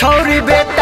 छोरी बेटा।